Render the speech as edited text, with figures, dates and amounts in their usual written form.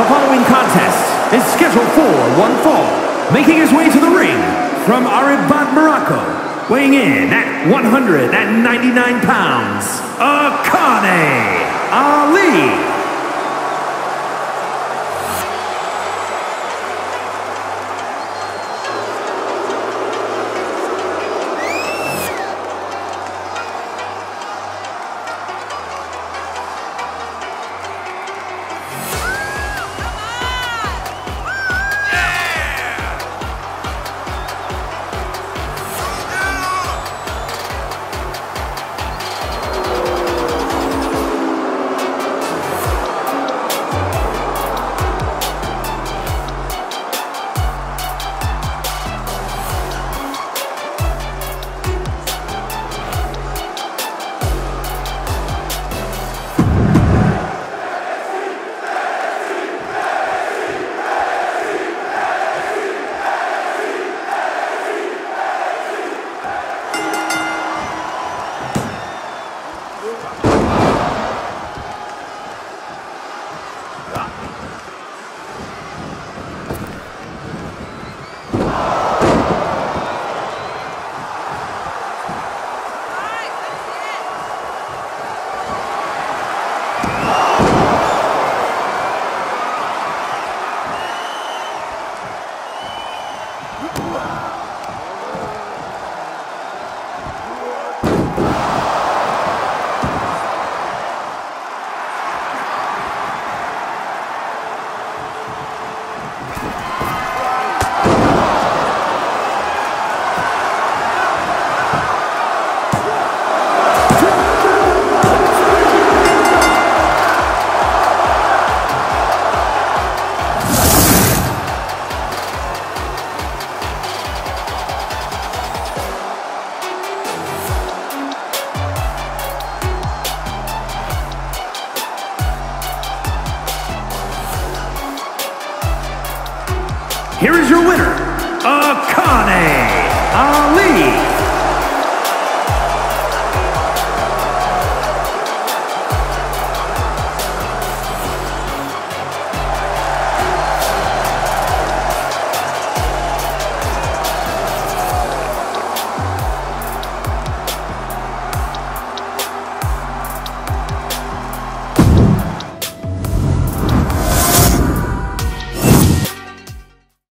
The following contest is scheduled for one fall. Making his way to the ring from Aribat, Morocco, weighing in at 199 pounds, Akane Ali. Here is your winner.